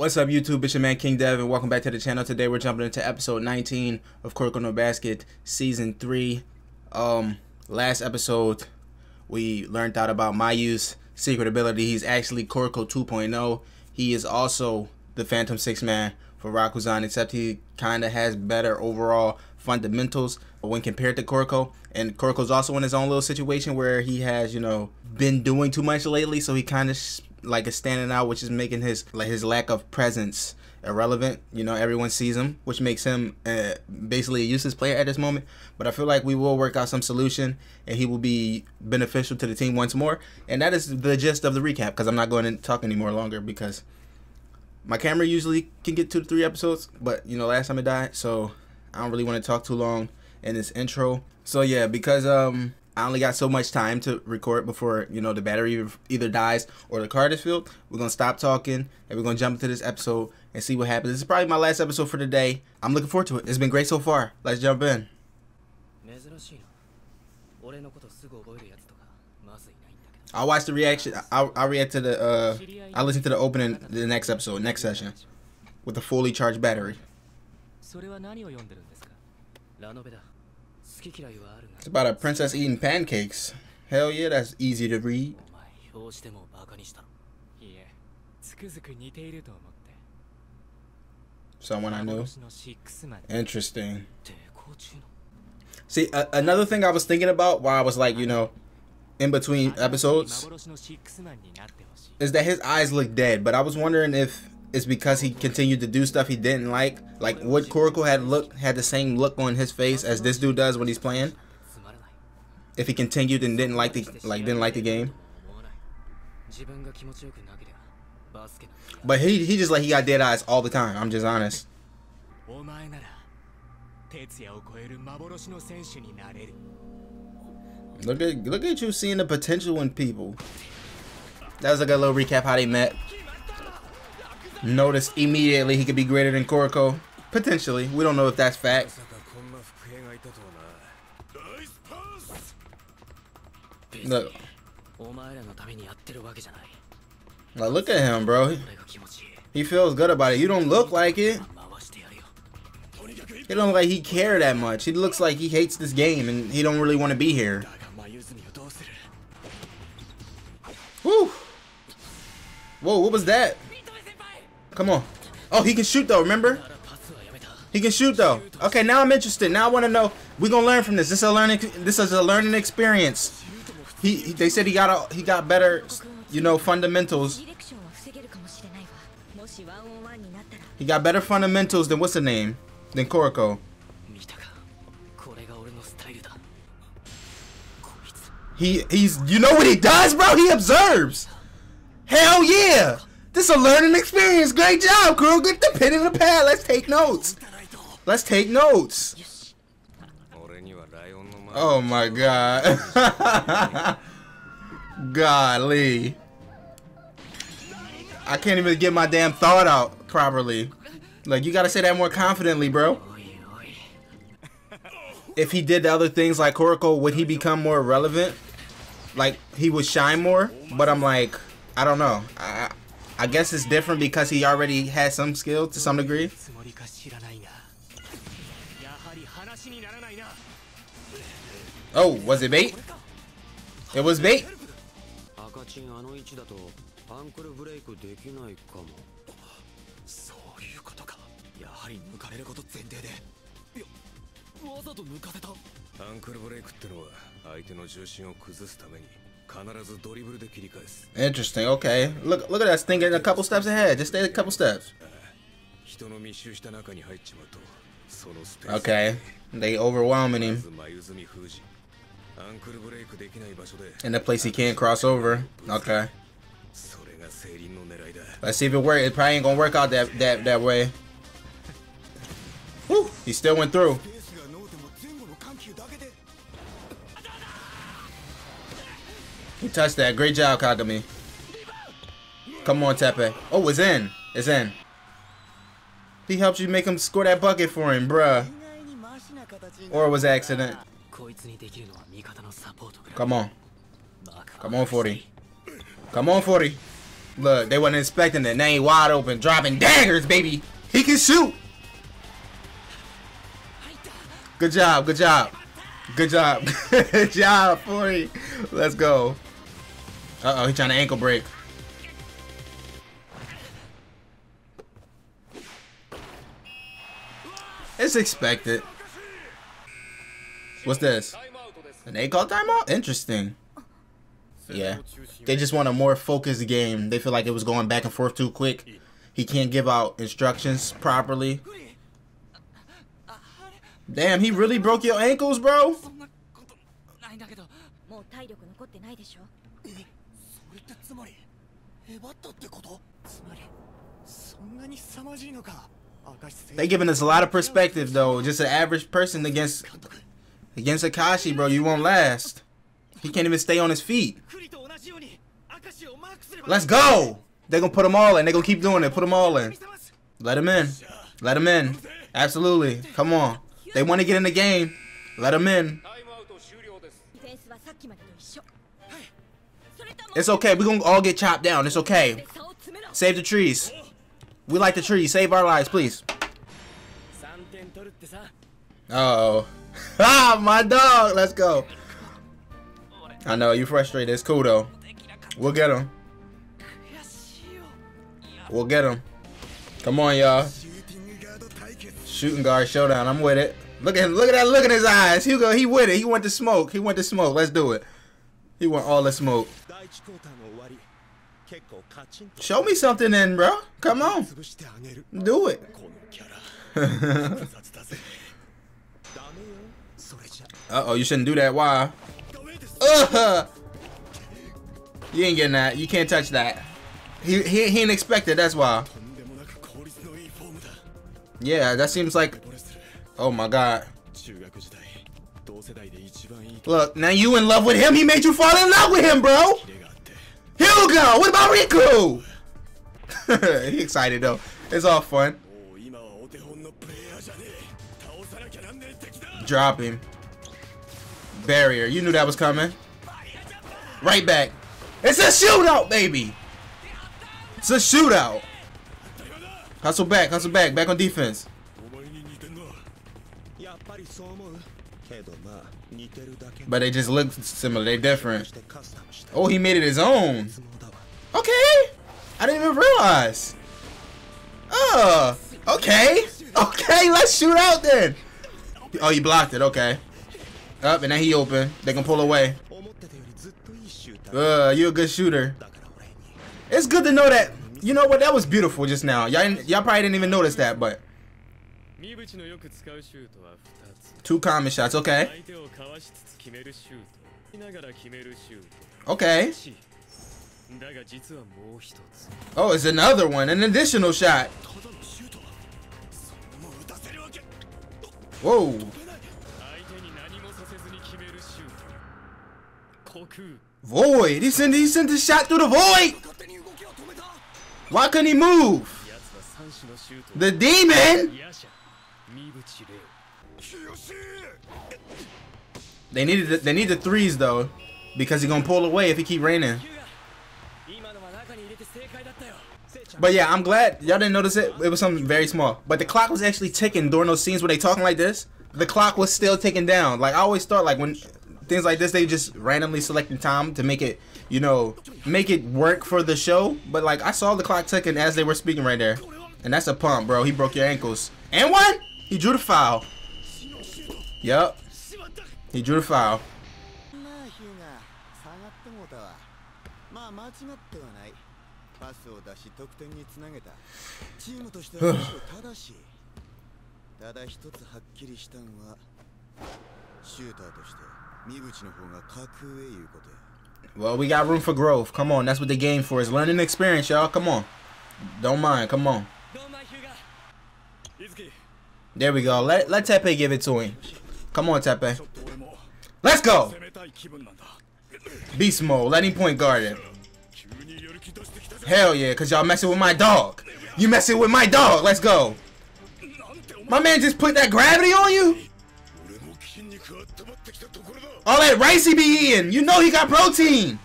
What's up YouTube, it's your man King Dev and welcome back to the channel. Today we're jumping into episode 19 of Kuroko no Basket season 3. Last episode we learned out about Mayu's secret ability. He's actually Kuroko 2.0. He is also the Phantom 6 man for Rakuzan, except he kinda has better overall fundamentals when compared to Kuroko. And Kuroko's also in his own little situation where he has, you know, been doing too much lately, so he kinda like is standing out, which is making his lack of presence irrelevant. You know, everyone sees him, which makes him basically a useless player at this moment. But I feel like we will work out some solution and he will be beneficial to the team once more. And that is the gist of the recap, because I'm not going to talk any more longer because my camera usually can get 2 to 3 episodes, but you know, last time it died, so I don't really want to talk too long in this intro. So yeah, because I only got so much time to record before, you know, the battery either dies or the card is filled. We're going to stop talking and we're going to jump into this episode and see what happens. This is probably my last episode for today. I'm looking forward to it. It's been great so far. Let's jump in. I'll watch the reaction. I'll react to the, I'll listen to the opening the next episode, next session, with a fully charged battery. It's about a princess eating pancakes. Hell yeah, that's easy to read. Someone I know. Interesting. See, another thing I was thinking about while I was like, you know, in between episodes, is that his eyes look dead. But I was wondering if it's because he continued to do stuff he didn't like. Like what Kuroko had the same look on his face as this dude does when he's playing. If he continued and didn't like the game. But he just like he got dead eyes all the time. I'm just honest. Look at you seeing the potential in people. That was like a little recap how they met. Notice immediately he could be greater than Kuroko. Potentially. We don't know if that's fact. Look. Like, look at him, bro. He feels good about it. You don't look like it. He don't look like he care that much. He looks like he hates this game and he don't really want to be here. Woo! Whoa, what was that? Come on. Oh, he can shoot though, remember? He can shoot though. Okay, now I'm interested. Now I want to know. We're going to learn from this. This is a learning experience. They said he got better, you know, fundamentals. He got better fundamentals than what's the name? Than Kuroko. He's you know what he does, bro? He observes. Hell yeah. This is a learning experience. Great job, girl. Get the pen and the pad. Let's take notes. Let's take notes. Oh my god. Golly. I can't even get my damn thought out properly. Like, you gotta say that more confidently, bro. If he did the other things like Kuroko, would he become more relevant? Like, he would shine more? But I'm like, I don't know. I guess it's different because he already has some skill to some degree. Oh, was it bait? It was bait. Interesting, okay. Look at us thinking a couple steps ahead. Just stay a couple steps. Okay. They overwhelming him. In a place he can't cross over. Okay. Let's see if it works. It probably ain't gonna work out that way. Woo! He still went through. He touched that. Great job, Kagami. Come on, Teppei. Oh, it's in. It's in. He helped you make him score that bucket for him, bruh. Or it was accident. Come on. Come on, 40. Come on, 40. Look, they wasn't expecting the name wide open, dropping daggers, baby. He can shoot. Good job, good job. Good job. Good job, 40. Let's go. Uh-oh, he's trying to ankle break. It's expected. What's this? And they call timeout? Interesting. Yeah. They just want a more focused game. They feel like it was going back and forth too quick. He can't give out instructions properly. Damn, he really broke your ankles, bro? They giving us a lot of perspective, though. Just an average person against Akashi, bro. You won't last. He can't even stay on his feet. Let's go. They're going to put them all in. They're going to keep doing it. Put them all in. Let them in. Let them in. Absolutely. Come on. They want to get in the game. Let them in. It's okay. We're going to all get chopped down. It's okay. Save the trees. We like the trees. Save our lives, please. Uh-oh. Ah, my dog. Let's go. I know, you're frustrated. It's cool, though. We'll get him. We'll get him. Come on, y'all. Shooting guard showdown. I'm with it. Look at him. Look at that look in his eyes. Hugo, he with it. He went to smoke. He went to smoke. Let's do it. He went all the smoke. Show me something then, bro. Come on. Do it. Uh-oh, you shouldn't do that. Why? You ain't getting that. You can't touch that. He ain't expected. That's why. Yeah, that seems like. Oh my God. Look, now you in love with him. He made you fall in love with him, bro. Hugo, what about Riko? He excited though. It's all fun. Drop him. Barrier. You knew that was coming. Right back. It's a shootout, baby. It's a shootout. Hustle back. Hustle back. Back on defense. But they just look similar. They're different. Oh, he made it his own. Okay. I didn't even realize. Oh. Okay. Okay. Let's shoot out then. Oh, you blocked it. Okay. Up, and now he open. They can pull away. You're a good shooter. It's good to know that. You know what? That was beautiful just now. Y'all probably didn't even notice that, but. Two common shots. Okay. Okay. Oh, it's another one. An additional shot. Whoa. Void. He sent the shot through the void. Why couldn't he move? The demon. They need the threes though, because he's gonna pull away if he keep raining. But yeah, I'm glad y'all didn't notice it. It was something very small. But the clock was actually ticking during those scenes where they talking like this. The clock was still ticking down. Like I always thought, like when. Things like this, they just randomly selecting time to make it, you know, make it work for the show. But like, I saw the clock ticking as they were speaking right there, and that's a pump, bro. He broke your ankles. And what? He drew the foul. Yep. He drew the foul. Well, we got room for growth. Come on, that's what the game for is. Learning experience, y'all. Come on. Don't mind. Come on. There we go. Let Teppei give it to him. Come on, Teppei. Let's go. Beast mode. Let him point guard it. Hell yeah, because y'all messing with my dog. You messing with my dog. Let's go. My man just put that gravity on you? All that rice he be eating. You know he got protein.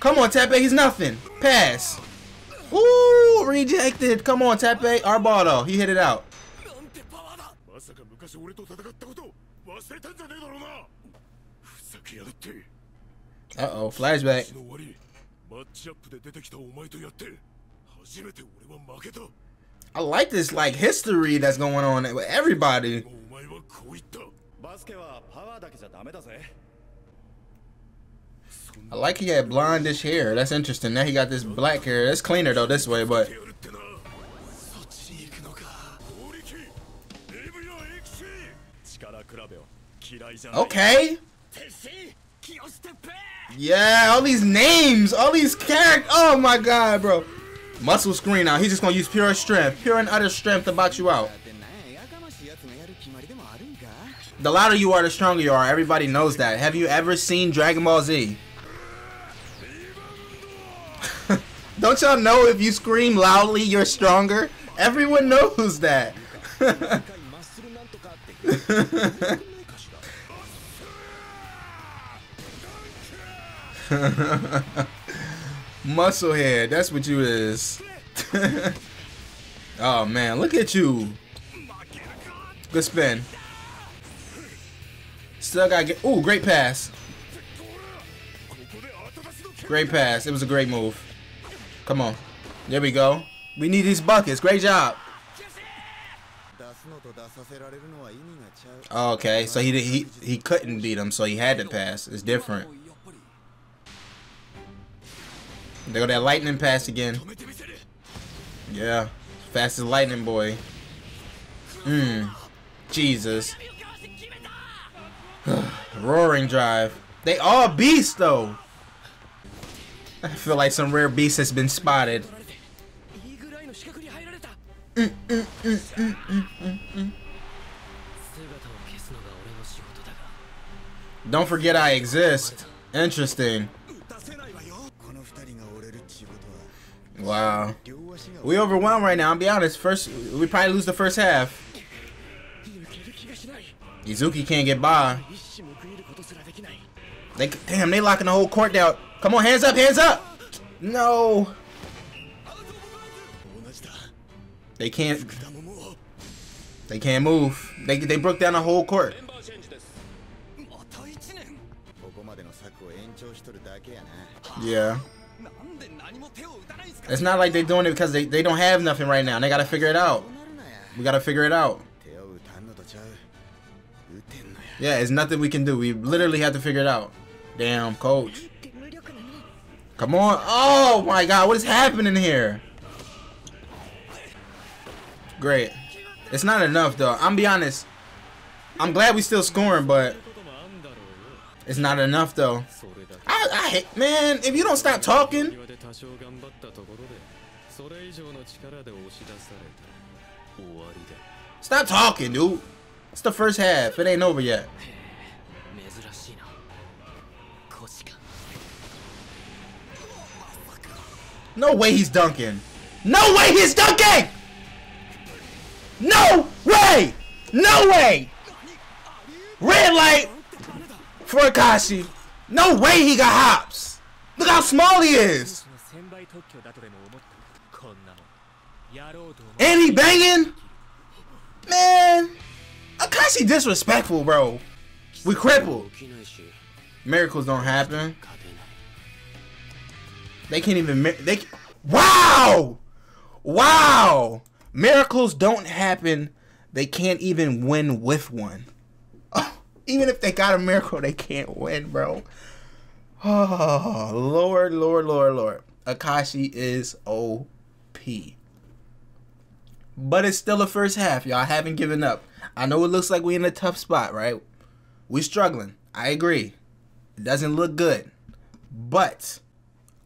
Come on, Teppei. He's nothing. Pass. Ooh, rejected. Come on, Teppei. Arbaldo. He hit it out. Uh-oh. Flashback. I like this, like, history that's going on with everybody. I like he had blondish hair. That's interesting. Now he got this black hair. That's cleaner though this way, but okay. Yeah, all these names, all these characters. Oh my god, bro. Muscle screen now. He's just gonna use pure strength, pure and utter strength to box you out. The louder you are, the stronger you are. Everybody knows that. Have you ever seen Dragon Ball Z? Don't y'all know if you scream loudly, you're stronger? Everyone knows that. Muscle head, that's what you is. Oh man, look at you. Good spin. Still gotta get. Ooh, great pass. Great pass. It was a great move. Come on. There we go. We need these buckets. Great job. Okay, so he couldn't beat him, so he had to pass. It's different. There go that lightning pass again. Yeah, fast as lightning, boy. Jesus. Roaring drive. They all beasts though. I feel like some rare beast has been spotted. Don't forget I exist. Interesting. Wow. We overwhelmed right now, I'll be honest. First, we probably lose the first half. Izuki can't get by. Damn, they locking the whole court down. Come on, hands up, hands up. No. They can't. They can't move. They broke down the whole court. Yeah. It's not like they're doing it because they don't have nothing right now. They gotta figure it out. We gotta figure it out. Yeah, it's nothing we can do. We literally have to figure it out. Damn, coach. Come on. Oh my god, what is happening here? Great. It's not enough though. I'm be honest. I'm glad we still scoring, but it's not enough though. I hate, man, if you don't stop talking. Stop talking, dude. It's the first half. It ain't over yet. No way he's dunking. No way he's dunking! No way! No way! Red light for Akashi. No way he got hops. Look how small he is. And he banging? Man. Akashi disrespectful, bro. We crippled. Miracles don't happen. They can't even. Wow! Wow! Miracles don't happen. They can't even win with one. Oh, even if they got a miracle, they can't win, bro. Oh, Lord, Lord, Lord, Lord. Akashi is OP. But it's still the first half, y'all. I haven't given up. I know it looks like we're in a tough spot, right? We're struggling. I agree. It doesn't look good. But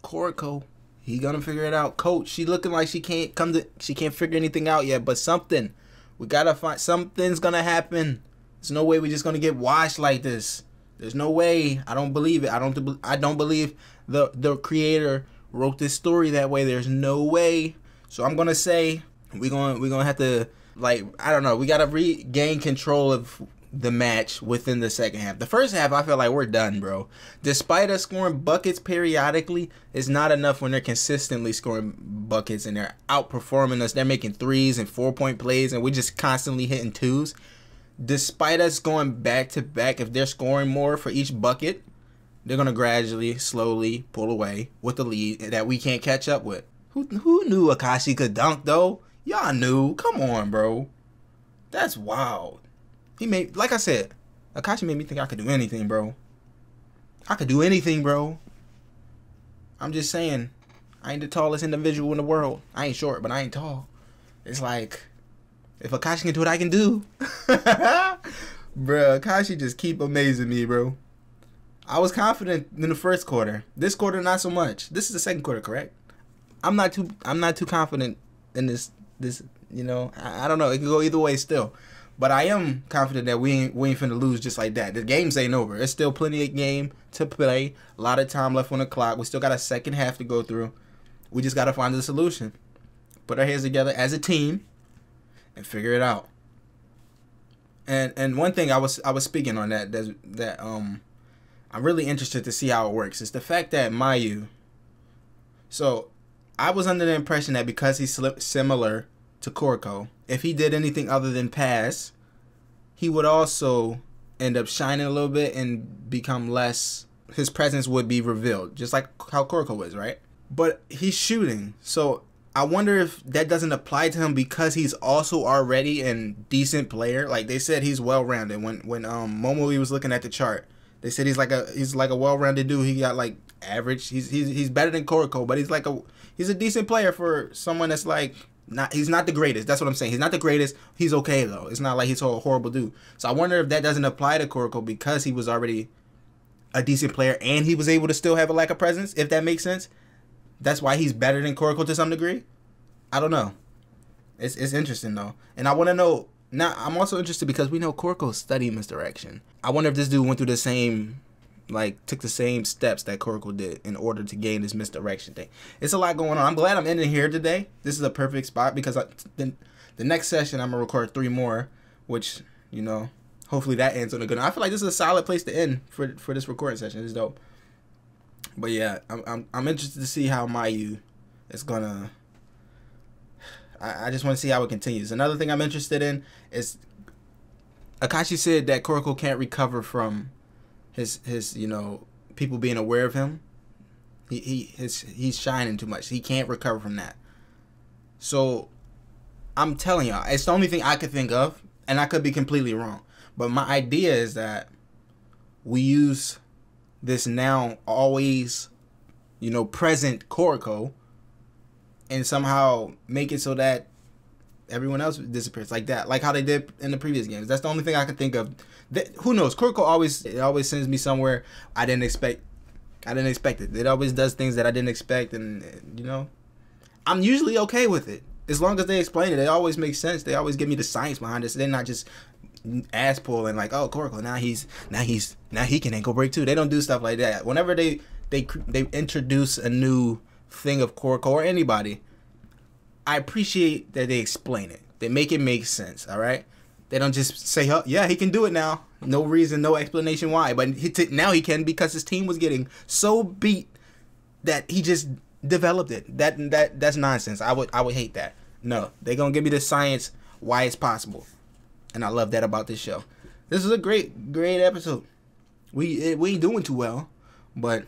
Kuroko, he gonna figure it out. Coach, she looking like she can't come to. She can't figure anything out yet. But something, we gotta find. Something's gonna happen. There's no way we're just gonna get washed like this. There's no way. I don't believe it. I don't believe the creator wrote this story that way. There's no way. So I'm gonna say we're gonna have to. Like, I don't know, we gotta regain control of the match within the second half. The first half, I feel like we're done, bro. Despite us scoring buckets periodically, it's not enough when they're consistently scoring buckets and they're outperforming us. They're making threes and four-point plays, and we're just constantly hitting twos. Despite us going back-to-back, if they're scoring more for each bucket, they're going to gradually, slowly pull away with the lead that we can't catch up with. Who knew Akashi could dunk, though? Y'all knew. Come on, bro. That's wild. He made, like I said, Akashi made me think I could do anything, bro. I could do anything, bro. I'm just saying, I ain't the tallest individual in the world. I ain't short, but I ain't tall. It's like, if Akashi can do it, I can do. Bro, Akashi just keep amazing me, bro. I was confident in the first quarter. This quarter, not so much. This is the second quarter, correct? I'm not too confident in this. You know, I don't know. It can go either way still. But I am confident that we ain't finna lose just like that. The game's ain't over. There's still plenty of game to play. A lot of time left on the clock. We still got a second half to go through. We just got to find a solution. Put our heads together as a team and figure it out. And one thing I was speaking on that I'm really interested to see how it works. It's the fact that Mayu. So I was under the impression that because he's similar to Kuroko, if he did anything other than pass, he would also end up shining a little bit and become less, his presence would be revealed, just like how Kuroko is, right? But he's shooting, so I wonder if that doesn't apply to him because he's also already a decent player. Like they said, he's well-rounded. When Momoi was looking at the chart, they said he's like a well-rounded dude. He got like average. He's better than Kuroko, but he's a decent player for someone that's like, he's not the greatest. That's what I'm saying. He's not the greatest. He's okay, though. It's not like he's a horrible dude. So I wonder if that doesn't apply to Kuroko because he was already a decent player and he was able to still have a lack of presence, if that makes sense. That's why he's better than Kuroko to some degree. I don't know. It's interesting, though. And I want to know... Now, I'm also interested because we know Kuroko studied misdirection. I wonder if this dude went through the same... Like, took the same steps that Kuroko did in order to gain this misdirection thing. It's a lot going on. I'm glad I'm ending here today. This is a perfect spot because the next session I'm going to record 3 more, which, you know, hopefully that ends on a good note. I feel like this is a solid place to end for this recording session. It's dope. But yeah, I'm interested to see how Mayu is going to... I just want to see how it continues. Another thing I'm interested in is... Akashi said that Kuroko can't recover from... His you know, people being aware of him, he's shining too much. He can't recover from that. So, I'm telling y'all, it's the only thing I could think of, and I could be completely wrong. But my idea is that we use this now always, you know, present Kuroko, and somehow make it so that everyone else disappears like that, like how they did in the previous games. That's the only thing I could think of. Who knows? Kuroko always sends me somewhere I didn't expect it. It always does things that I didn't expect, and you know, I'm usually okay with it as long as they explain it. It always makes sense. They always give me the science behind it. So they're not just ass pulling like, oh, Kuroko now he can ankle break too. They don't do stuff like that. Whenever they introduce a new thing of Kuroko or anybody, I appreciate that they explain it. They make it make sense, all right? They don't just say, oh, yeah, he can do it now. No reason, no explanation why. But now he can because his team was getting so beat that he just developed it. That's nonsense. I would hate that. No, they're going to give me the science why it's possible. And I love that about this show. This is a great, great episode. We ain't doing too well, but,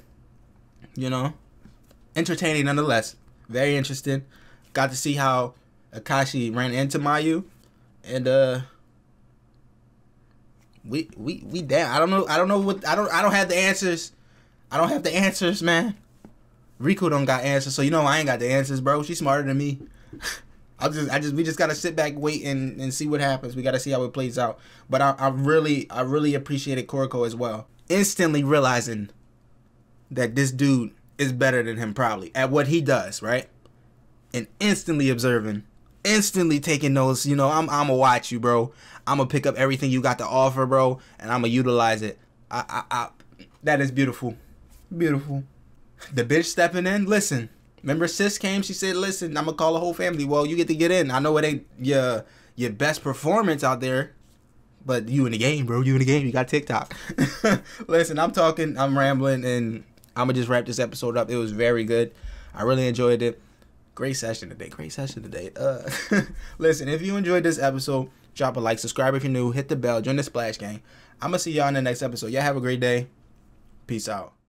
you know, entertaining nonetheless. Very interesting. Got to see how Akashi ran into Mayu, and we down. I don't have the answers. I don't have the answers, man. Riko don't got answers, so you know I ain't got the answers, bro. She's smarter than me. we just gotta sit back, wait, and see what happens. We gotta see how it plays out. But I really appreciated Kuroko as well. Instantly realizing that this dude is better than him probably at what he does, right? And instantly observing, instantly taking notes. You know, I'm gonna watch you, bro. I'm gonna pick up everything you got to offer, bro, and I'm gonna utilize it. That is beautiful, beautiful. The bitch stepping in. Listen, remember sis came. She said, "Listen, I'm gonna call the whole family." Well, you get to get in. I know it ain't your best performance out there, But you in the game, bro. You in the game. You got TikTok. Listen, I'm talking. I'm rambling. And I'm going to just wrap this episode up. It was very good. I really enjoyed it. Great session today. Great session today. Listen, if you enjoyed this episode, drop a like. Subscribe if you're new. Hit the bell. Join the Splash Gang. I'm going to see y'all in the next episode. Y'all have a great day. Peace out.